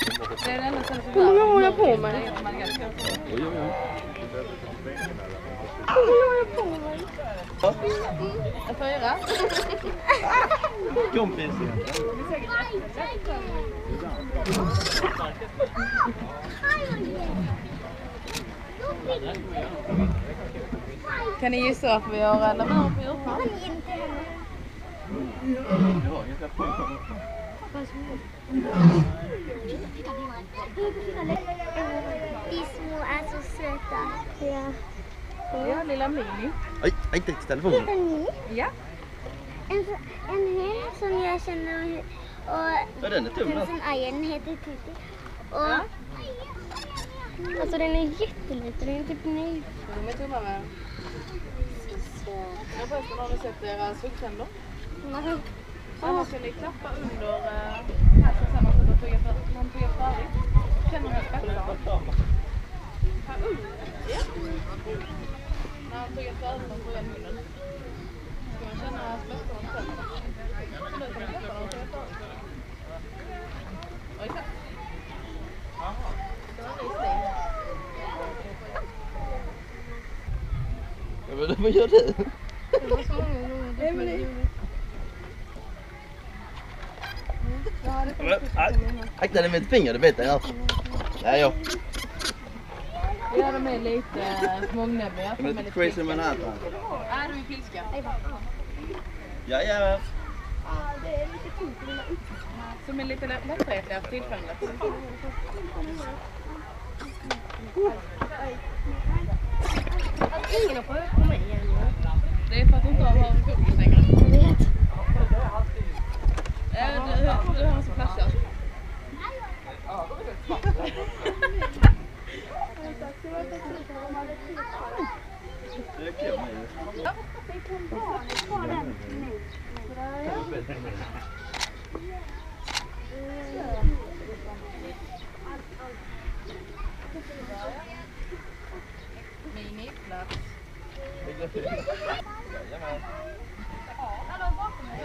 Det är den enda stället som jag på mig. Jag får göra. Kompis. Kan ni gissa att vi har lemur på djurpark? De små är så söta. Ja. Ja, lilla Mini. Oj, inte telefonen. Ja. En hund som jag känner och den som heter Titi. Och alltså den är jätteliten, den är typ ny. De är tumma med. Jag förresten har ni sett deras huggtänder? Nej. Annars kan ni klappa under här tillsammans som man tog er förut. Känner ni spettar? Här under? Ja. När han tog er förut så tog jag munnen. Ska man känna spettarna själv? Nu kan man klappa dem och tog er förut. Oj, tack. Vad gör du? Akta dig med ett finger, det vet jag. Nej, jag. Ja, de är lite smångnäbbiga. De är lite crazy med en annan. Ja, de är pilska. Ja, ja. Det är lite fint med den här. Som är lite lätträtliga för tillfället. Ingen har fått komma igen nu. Det är för att hon inte har fokus längre. Jag vet. Du har en som platsar. Mini plats. Jajamän. Hallå, bakom mig.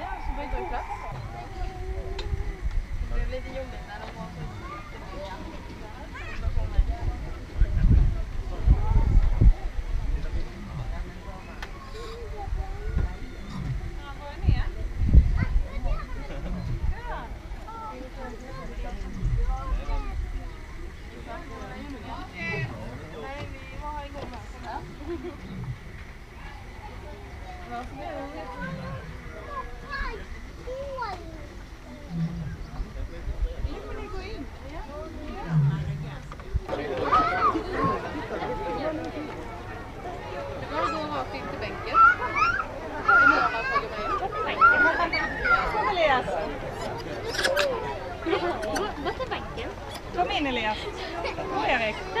Ja, så byter vi plats. Det är lite jobbigt när de har så... Elias. Och Erik. Ja.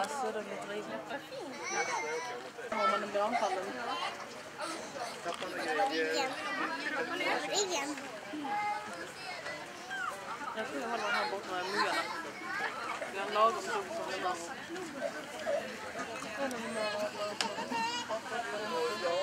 Alltså, de blir inte riktigt lättare. Har man den bra anfallen? Jag skulle hålla den här bort med muggarna. Vi har en lagom som är varm.